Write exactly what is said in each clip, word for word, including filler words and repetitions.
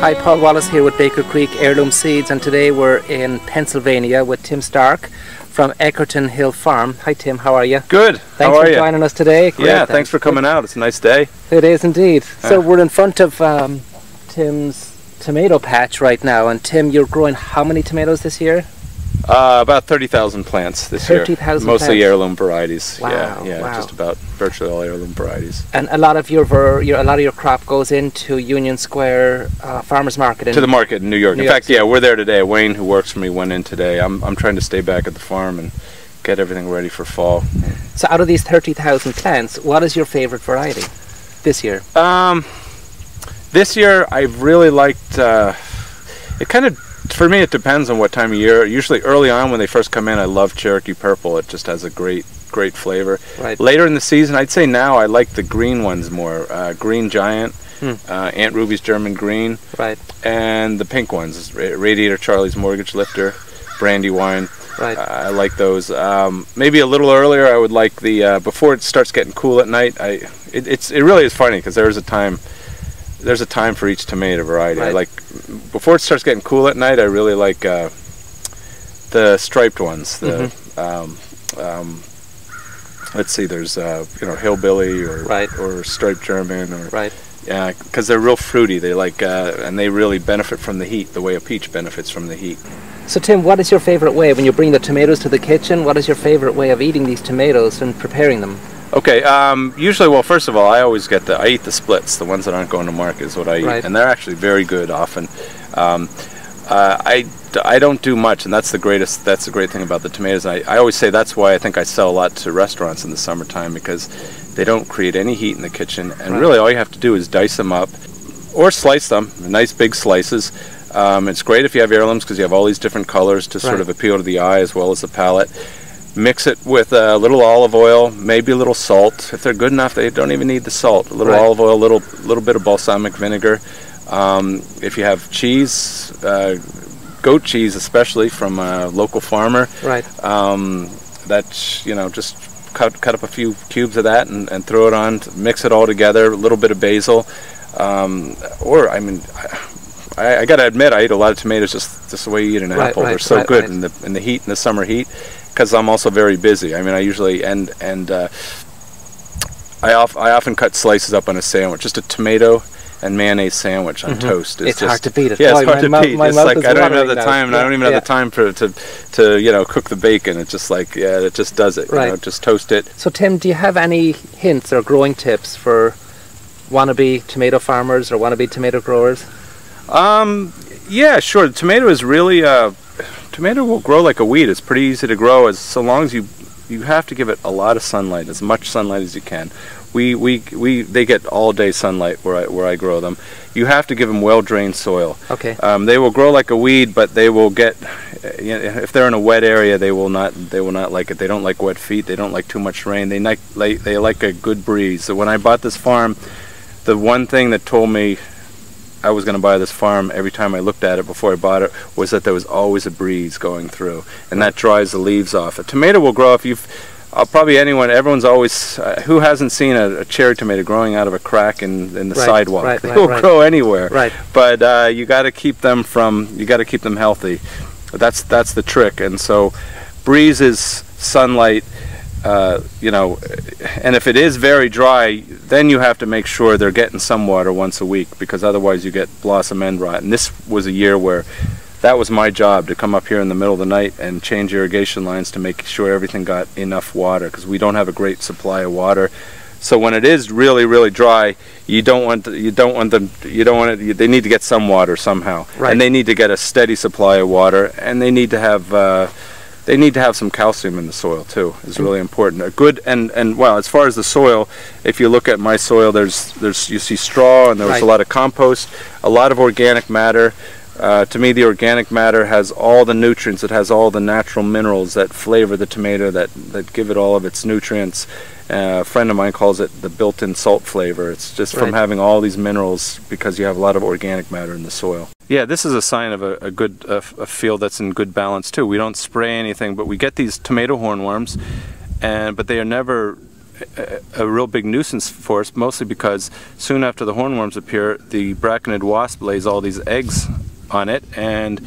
Hi, Paul Wallace here with Baker Creek Heirloom Seeds, and today we're in Pennsylvania with Tim Stark from Eckerton Hill Farm. Hi Tim, how are you? Good. Thanks for joining us today. Great, yeah, thanks for coming out. It's a nice day. It is indeed. Uh. So we're in front of um, Tim's tomato patch right now, and Tim, you're growing how many tomatoes this year? Uh, about thirty thousand plants this thirty, year. thirty thousand plants? Mostly heirloom varieties. Wow, yeah, yeah, wow. Just about virtually all heirloom varieties. And a lot of your, ver your a lot of your crop goes into Union Square uh, Farmers Market. In to the market in New York. New in York fact, City. Yeah, we're there today. Wayne, who works for me, went in today. I'm, I'm trying to stay back at the farm and get everything ready for fall. So out of these thirty thousand plants, what is your favorite variety this year? Um, this year, I've really liked, uh, it kind of, for me, it depends on what time of year. Usually early on when they first come in, I love Cherokee Purple. It just has a great, great flavor. Right. Later in the season, I'd say now I like the green ones more. Uh, Green Giant, hmm. uh, Aunt Ruby's German Green, right, and the pink ones, Radiator Charlie's Mortgage Lifter, Brandywine. Right. Uh, I like those. Um, maybe a little earlier, I would like the, uh, before it starts getting cool at night, I, it, it's, it really is funny because there is a time There's a time for each tomato variety. Right. I like before it starts getting cool at night. I really like uh, the striped ones. The mm-hmm. um, um, let's see, there's uh, you know Hillbilly or right. or Striped German or right. Yeah, because they're real fruity. They like uh, and they really benefit from the heat the way a peach benefits from the heat. So Tim, what is your favorite way when you bring the tomatoes to the kitchen? What is your favorite way of eating these tomatoes and preparing them? Okay, um, usually, well, first of all, I always get the, I eat the splits, the ones that aren't going to market is what I eat, right. And they're actually very good often. Um, uh, I, I don't do much, and that's the greatest, that's the great thing about the tomatoes. I, I always say that's why I think I sell a lot to restaurants in the summertime, because they don't create any heat in the kitchen, and right. really all you have to do is dice them up, or slice them, nice big slices. Um, it's great if you have heirlooms, because you have all these different colors to right. sort of appeal to the eye as well as the palate. Mix it with a little olive oil, maybe a little salt. If they're good enough, they don't even need the salt. A little right. olive oil, a little, little bit of balsamic vinegar. Um, if you have cheese, uh, goat cheese especially from a local farmer, right. um, that's, you know, just cut, cut up a few cubes of that and, and throw it on. Mix it all together, a little bit of basil. Um, or, I mean... I, I, I gotta admit, I eat a lot of tomatoes just, just the way you eat an right, apple. Right, They're so right, good right. in the in the heat, in the summer heat, because I'm also very busy. I mean, I usually and and uh, I off I often cut slices up on a sandwich, just a tomato and mayonnaise sandwich on mm-hmm. toast. It's, it's just, hard to beat. It. Yeah, it's oh, hard to beat. It's like I don't have the time, and yeah, I don't even yeah. have the time for to to you know cook the bacon. It's just like yeah, it just does it. Right. You know, just toast it. So Tim, do you have any hints or growing tips for wannabe tomato farmers or wannabe tomato growers? Um, yeah, sure. The tomato is really, uh, tomato will grow like a weed. It's pretty easy to grow as, so long as you, you have to give it a lot of sunlight, as much sunlight as you can. We, we, we, they get all day sunlight where I, where I grow them. You have to give them well-drained soil. Okay. Um, they will grow like a weed, but they will get, you know, if they're in a wet area, they will not, they will not like it. They don't like wet feet. They don't like too much rain. They like, they, they like a good breeze. So when I bought this farm, the one thing that told me I was going to buy this farm every time I looked at it before I bought it was that there was always a breeze going through, and that dries the leaves off. A tomato will grow if you've, uh, probably anyone, everyone's always, uh, who hasn't seen a, a cherry tomato growing out of a crack in, in the right, sidewalk? Right, they right, will right. grow anywhere. Right. But uh, you got to keep them from, you got to keep them healthy. That's, that's the trick. And so breezes, sunlight, Uh, you know, and if it is very dry, then you have to make sure they're getting some water once a week, because otherwise you get blossom end rot. And this was a year where that was my job, to come up here in the middle of the night and change irrigation lines to make sure everything got enough water, because we don't have a great supply of water. So when it is really, really dry, you don't want to, you don't want them you don't want it. They need to get some water somehow, right. and they need to get a steady supply of water, and they need to have. Uh, They need to have some calcium in the soil too. Is really important. A good and and well, as far as the soil, if you look at my soil, there's there's you see straw, and there was right. a lot of compost, a lot of organic matter. Uh, to me, the organic matter has all the nutrients. It has all the natural minerals that flavor the tomato, that that give it all of its nutrients. Uh, a friend of mine calls it the built-in salt flavor. It's just right. from having all these minerals, because you have a lot of organic matter in the soil. Yeah, this is a sign of a, a good a, a field that's in good balance too. We don't spray anything, but we get these tomato hornworms, and but they are never a, a real big nuisance for us, mostly because soon after the hornworms appear, the bracketed wasp lays all these eggs on it, and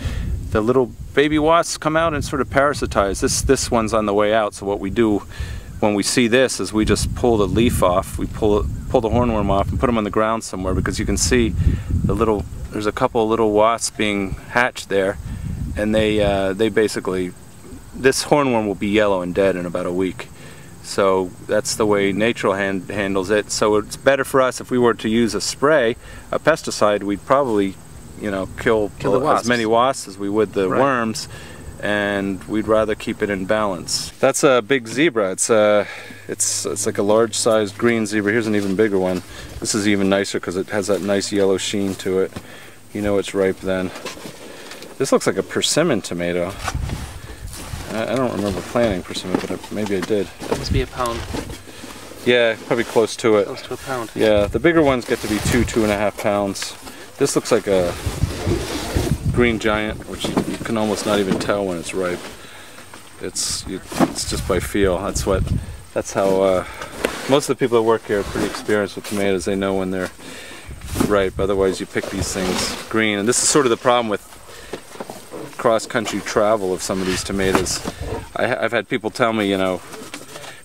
the little baby wasps come out and sort of parasitize. This, this one's on the way out, so what we do when we see this is we just pull the leaf off, we pull, pull the hornworm off and put them on the ground somewhere, because you can see the little, there's a couple of little wasps being hatched there, and they, uh, they basically, this hornworm will be yellow and dead in about a week. So that's the way nature hand, handles it. So it's better for us if we were to use a spray, a pesticide, we'd probably, you know, kill, kill the as many wasps as we would the right. worms, and we'd rather keep it in balance. That's a big zebra. It's a, it's it's like a large-sized green zebra. Here's an even bigger one. This is even nicer because it has that nice yellow sheen to it. You know it's ripe then. This looks like a persimmon tomato. I don't remember planting persimmon, but maybe I did. That must be a pound. Yeah, probably close to it. Close to a pound. Yeah, the bigger ones get to be two, two and a half pounds. This looks like a Green Giant, which you, you can almost not even tell when it's ripe. It's you, it's just by feel. That's what. That's how uh, most of the people that work here are pretty experienced with tomatoes. They know when they're ripe. Otherwise, you pick these things green, and this is sort of the problem with cross-country travel of some of these tomatoes. I, I've had people tell me, you know,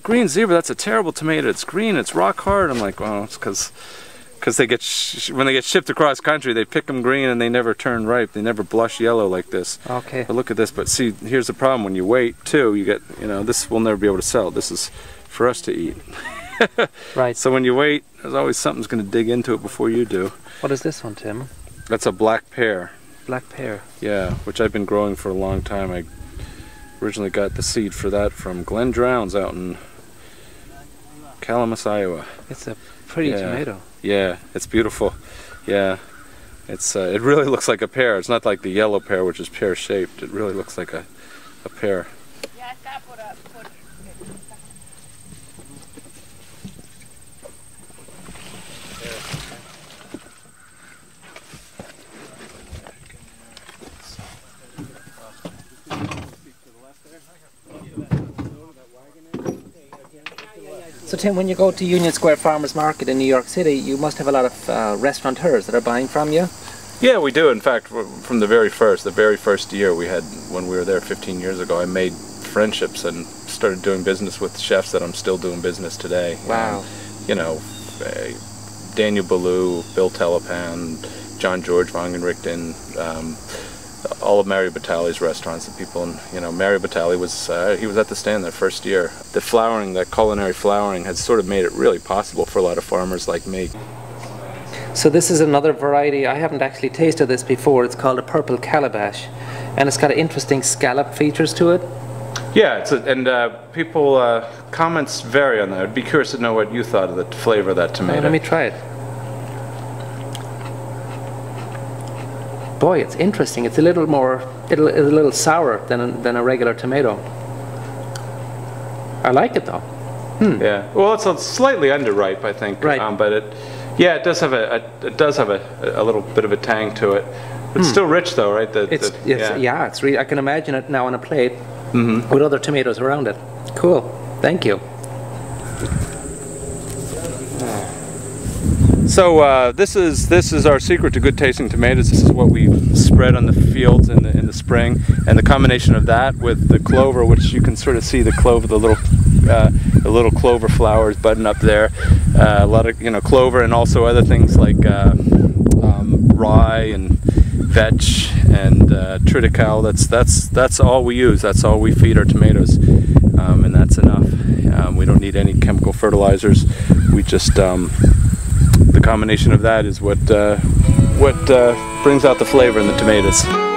green zebra, that's a terrible tomato, it's green, it's rock hard. I'm like, well, it's because because they get sh when they get shipped across country, they pick them green and they never turn ripe, they never blush yellow like this. Okay. But look at this, but see, here's the problem, when you wait too, you get, you know, this we'll never be able to sell, this is for us to eat. Right. So when you wait, there's always something's going to dig into it before you do. What is this one, Tim? That's a black pear. Black pear. Yeah, which I've been growing for a long time. I originally got the seed for that from Glenn Drown's out in Calamus, Iowa. It's a pretty yeah. tomato. Yeah, it's beautiful. Yeah, it's uh, it really looks like a pear. It's not like the yellow pear, which is pear-shaped. It really looks like a, a pear. So Tim, when you go to Union Square Farmers Market in New York City, you must have a lot of uh, restaurateurs that are buying from you? Yeah, we do. In fact, from the very first, the very first year we had, when we were there fifteen years ago, I made friendships and started doing business with chefs that I'm still doing business today. Wow. And, you know, uh, Daniel Ballou, Bill Telepan, John George Wangenrichton, um, all of Mario Batali's restaurants, the people, and you know, Mario Batali was, uh, he was at the stand that first year. The flowering, that culinary flowering, has sort of made it really possible for a lot of farmers like me. So this is another variety, I haven't actually tasted this before, it's called a Purple Calabash, and it's got interesting scallop features to it. Yeah, it's a, and uh, people, uh, comments vary on that. I'd be curious to know what you thought of the flavor of that tomato. Oh, let me try it. Boy, it's interesting. It's a little more, it's a little sour than a, than a regular tomato. I like it though. Hmm. Yeah. Well, it's a slightly underripe, I think. Right. Um, but it, yeah, it does have a, a it does have a, a little bit of a tang to it. But it's hmm. still rich though, right? The, it's, the, it's yeah. yeah. It's really. I can imagine it now on a plate mm-hmm. with other tomatoes around it. Cool. Thank you. So uh, this is this is our secret to good tasting tomatoes. This is what we spread on the fields in the in the spring, and the combination of that with the clover, which you can sort of see the clover, the little uh, the little clover flowers budding up there. Uh, a lot of you know clover, and also other things like uh, um, rye and vetch and uh, triticale. That's that's that's all we use. That's all we feed our tomatoes, um, and that's enough. Um, we don't need any chemical fertilizers. We just um, The combination of that is what uh, what uh, brings out the flavor in the tomatoes.